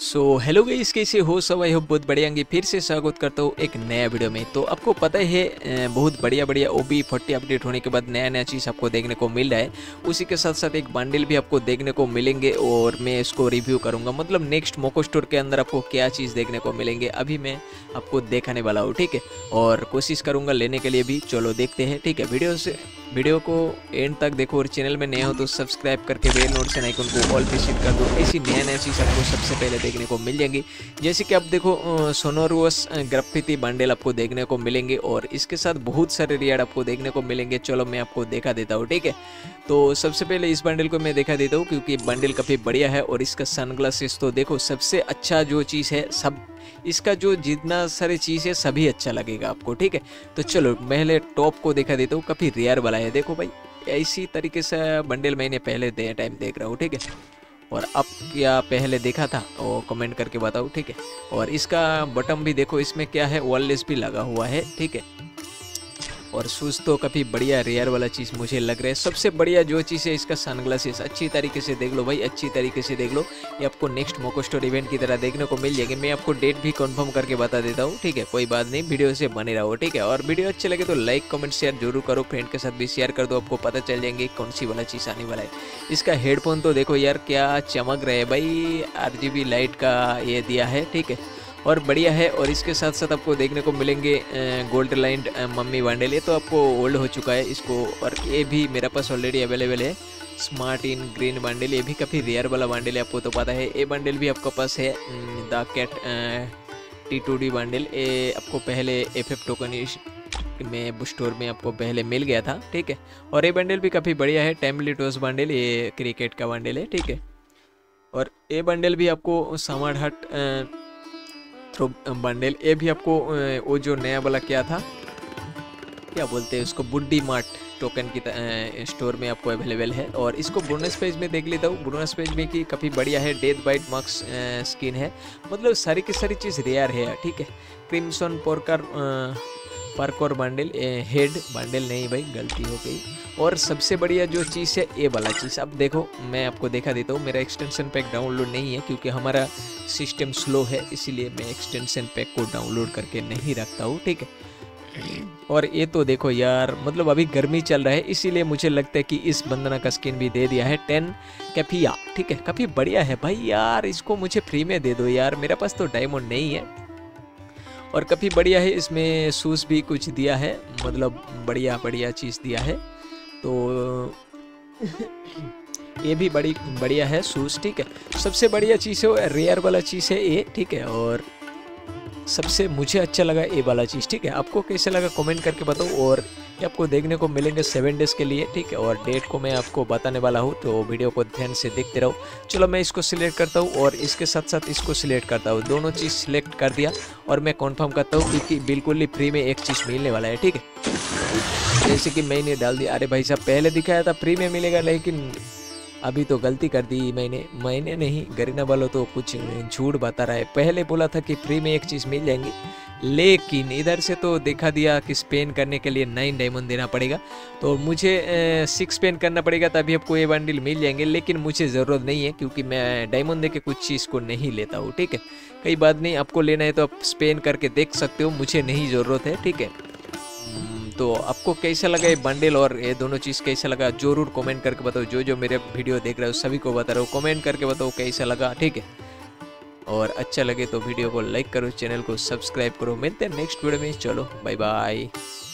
So hello guys, कैसे हो सब? आई होप बहुत बढ़िया होंगे। फिर से स्वागत करता हूँ एक नया वीडियो में। तो आपको पता है बहुत बढ़िया बढ़िया OB40 अपडेट होने के बाद नया नया चीज़ आपको देखने को मिल रहा है। उसी के साथ साथ एक बंडल भी आपको देखने को मिलेंगे और मैं इसको रिव्यू करूँगा। मतलब नेक्स्ट मोको स्टोर के अंदर आपको क्या चीज़ देखने को मिलेंगे अभी मैं आपको दिखाने वाला हूँ, ठीक है। और कोशिश करूँगा लेने के लिए भी। चलो देखते हैं, ठीक है। वीडियो को एंड तक देखो और चैनल में नए हो तो सब्सक्राइब करके बेल नोटिफिकेशन आइकन को ऑल पे सेट कर दो। ऐसी नया नया चीज़ आपको सबसे पहले देखने को मिल जाएंगी। जैसे कि आप देखो सोनोरस ग्राफिटी बंडल आपको देखने को मिलेंगे और इसके साथ बहुत सारे रियाड आपको देखने को मिलेंगे। चलो मैं आपको दिखा देता हूँ, ठीक है। तो सबसे पहले इस बंडल को मैं दिखा देता हूँ क्योंकि बंडल काफ़ी बढ़िया है। और इसका सनग्लासेस तो देखो, सबसे अच्छा जो चीज़ है, सब इसका जो जितना सारी चीज़ है सभी अच्छा लगेगा आपको, ठीक है। तो चलो पहले टॉप को दिखा देता हूँ, काफ़ी रेयर वाला है। देखो भाई, इसी तरीके से बंडल मैंने पहले टाइम देख रहा हूँ, ठीक है। और अब क्या पहले देखा था वो कमेंट करके बताओ, ठीक है। और इसका बटन भी देखो, इसमें क्या है, वॉललेस भी लगा हुआ है, ठीक है। और शूज़ तो काफ़ी बढ़िया रेयर वाला चीज़ मुझे लग रहा है। सबसे बढ़िया जो चीज़ है इसका सनग्लासेस। अच्छी तरीके से देख लो भाई, अच्छी तरीके से देख लो। ये आपको नेक्स्ट मोको स्टोर इवेंट की तरह देखने को मिल जाएगी। मैं आपको डेट भी कंफर्म करके बता देता हूँ, ठीक है। कोई बात नहीं, वीडियो से बने रहो, ठीक है। और वीडियो अच्छे लगे तो लाइक कमेंट शेयर जरूर करो, फ्रेंड के साथ भी शेयर कर दो। आपको पता चल जाएंगे कौन सी वाला चीज़ आने वाला है। इसका हेडफोन तो देखो यार, क्या चमक रहा है भाई। RGB लाइट का ये दिया है, ठीक है, और बढ़िया है। और इसके साथ साथ आपको देखने को मिलेंगे गोल्ड लाइन मम्मी बंडल। ये तो आपको ओल्ड हो चुका है इसको, और ये भी मेरे पास ऑलरेडी अवेलेबल है। स्मार्ट इन ग्रीन बंडल, ये भी काफ़ी रेयर वाला बंडल है, आपको तो पता है। ये बंडल भी आपके पास है। द कैट T2D बंडल, ये आपको पहले FF टोकन में स्टोर में आपको पहले मिल गया था, ठीक है। और ये बंडल भी काफ़ी बढ़िया है। टाइमली टॉस बंडल, ये क्रिकेट का बंडल है, ठीक है। और ये बंडल भी आपको सामार हट तो बंडल, ये भी आपको वो जो नया वाला क्या था, क्या बोलते हैं उसको, बुड्डी मार्ट टोकन की स्टोर में आपको अवेलेबल है। और इसको बोनस पेज में देख लेता हूँ। बोनस पेज में कि काफ़ी बढ़िया है। डेथ बाइट मार्क्स स्किन है, मतलब सारी की सारी चीज़ रेयर है, ठीक है। Crimson porker parkour bundle, head bundle नहीं भाई, गलती हो गई। और सबसे बढ़िया जो चीज़ है ये वाला चीज़। अब देखो मैं आपको दिखा देता हूँ। मेरा एक्सटेंशन पैक डाउनलोड नहीं है क्योंकि हमारा सिस्टम स्लो है, इसीलिए मैं एक्सटेंशन पैक को डाउनलोड करके नहीं रखता हूँ, ठीक है। और ये तो देखो यार, मतलब अभी गर्मी चल रहा है, इसीलिए मुझे लगता है कि इस बंदना का स्किन भी दे दिया है। 10 कैफिया, ठीक है, काफ़ी बढ़िया है भाई। यार इसको मुझे फ्री में दे दो यार, मेरे पास तो डायमंड नहीं है। और काफ़ी बढ़िया है। इसमें शूज़ भी कुछ दिया है, मतलब बढ़िया बढ़िया चीज़ दिया है। तो ये भी बड़ी बढ़िया है शूज़, ठीक है। सबसे बढ़िया चीज़ है, रेयर वाला चीज़ है ये, ठीक है। और सबसे मुझे अच्छा लगा ये वाला चीज़, ठीक है। आपको कैसे लगा कमेंट करके बताओ। और ये आपको देखने को मिलेंगे 7 डेज़ के लिए, ठीक है। और डेट को मैं आपको बताने वाला हूँ, तो वीडियो को ध्यान से देखते रहो। चलो मैं इसको सिलेक्ट करता हूँ और इसके साथ साथ इसको सिलेक्ट करता हूँ। दोनों चीज़ सिलेक्ट कर दिया और मैं कन्फर्म करता हूँ क्योंकि बिल्कुल ही फ्री में एक चीज़ मिलने वाला है, ठीक है। जैसे कि मैंने डाल दिया, अरे भाई साहब पहले दिखाया था फ्री में मिलेगा, लेकिन अभी तो गलती कर दी मैंने नहीं, गरीना वालों तो कुछ झूठ बता रहा है। पहले बोला था कि फ्री में एक चीज़ मिल जाएंगी, लेकिन इधर से तो दिखा दिया कि स्पेन करने के लिए 9 डायमंड देना पड़ेगा। तो मुझे 6 स्पेन करना पड़ेगा तभी आपको ये बंडल मिल जाएंगे, लेकिन मुझे ज़रूरत नहीं है क्योंकि मैं डायमंड दे के कुछ चीज़ को नहीं लेता हूँ, ठीक है। कई बात नहीं, आपको लेना है तो आप स्पेन करके देख सकते हो, मुझे नहीं ज़रूरत है, ठीक है। तो आपको कैसा लगा ये बंडल और ये दोनों चीज़ कैसा लगा जरूर कमेंट करके बताओ। जो जो मेरे वीडियो देख रहे हो सभी को बता रहा हूँ, कमेंट करके बताओ कैसा लगा, ठीक है। और अच्छा लगे तो वीडियो को लाइक करो, चैनल को सब्सक्राइब करो। मिलते हैं नेक्स्ट वीडियो में, चलो बाय बाय।